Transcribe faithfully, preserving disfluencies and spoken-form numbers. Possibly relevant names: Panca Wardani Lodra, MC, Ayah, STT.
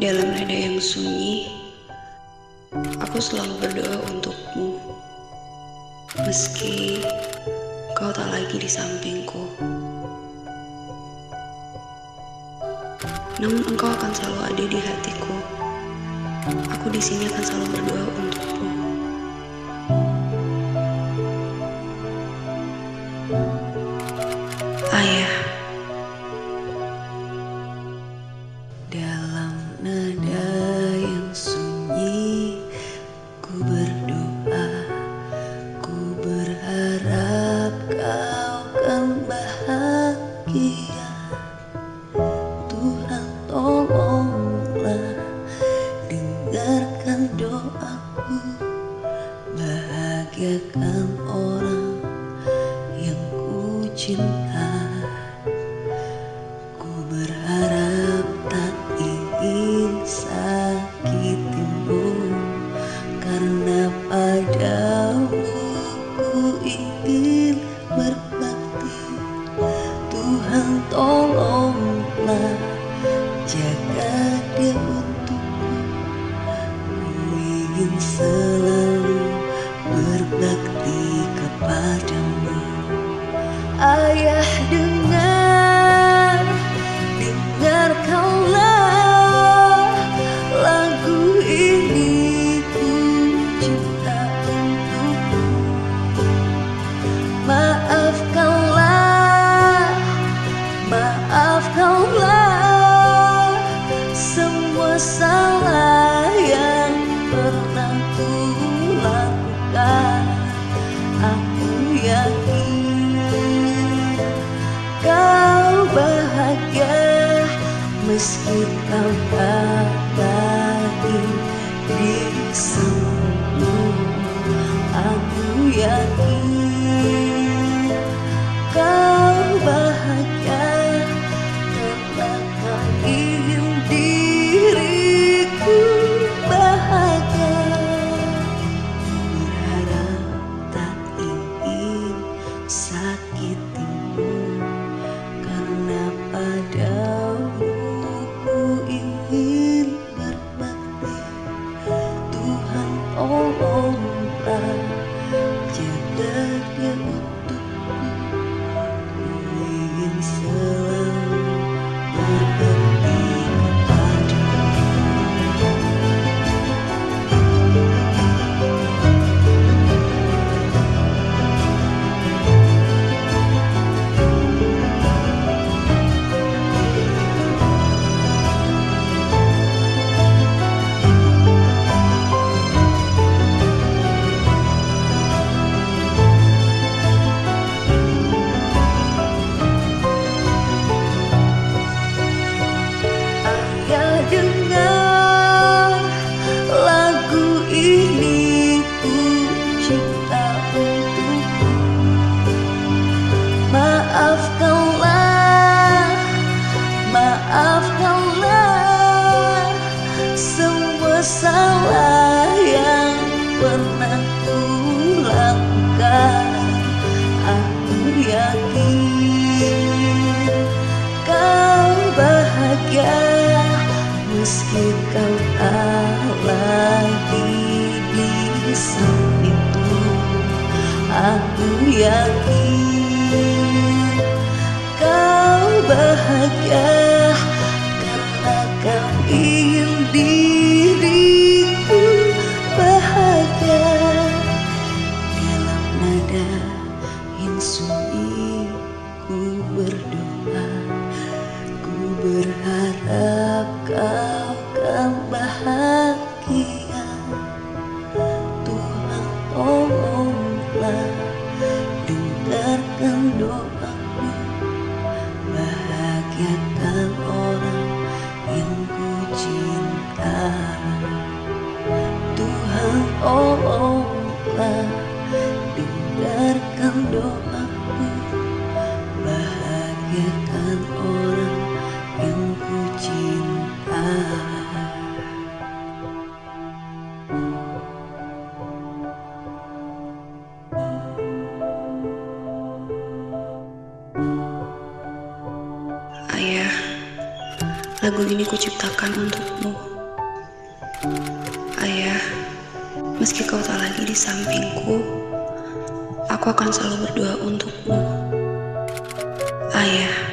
Dalam nada yang sunyi, aku selalu berdoa untukmu. Meski kau tak lagi di sampingku, namun engkau akan selalu ada di hatiku. Aku di sini akan selalu berdoa untukmu. Ayah. Dalam nada yang sunyi, ku berdoa, ku berharap kau kan bahagia. Tuhan, tolonglah dengarkan doaku, bahagiakan orang yang ku cinta. Ku berharap tak ingin sakitimu, karena padamu ku ingin berbakti. Tuhan, tolonglah jaga dia untukku. Ku ingin selalu berbakti kepadamu. Ayah, dengar, dengarkanlah lagu ini ku cipta untukmu. Maafkanlah, maafkanlah semua salah yang pernah ku lakukan. Aku yakin meski kau tak lagi di sebelumku, aku yakin kau bahagia karena kau ingin diriku bahagia. Berharap tak ingin sakitimu, karena padamu berbakti. Tuhan, tolonglah jaga dia untukku. Ku ingin selalu berbakti kepadamu. Maafkanlah, maafkanlah semua salah yang pernah ku lakukan. Aku yakin kau bahagia meski kau tak lagi di sampingku. Aku yakin bahagia karena kau ingin diriku bahagia. Dalam nada yang sunyi, ku berdoa, ku berharap kau kan bahagia. Tuhan, tolonglah dengarkan doaku, bahagiakan orang yang ku cinta. Tuhan, tolonglah dengarkan doaku, bahagiakan orang yang ku cinta. Lagu ini kuciptakan untukmu, Ayah. Meski kau tak lagi di sampingku, aku akan selalu berdoa untukmu, Ayah.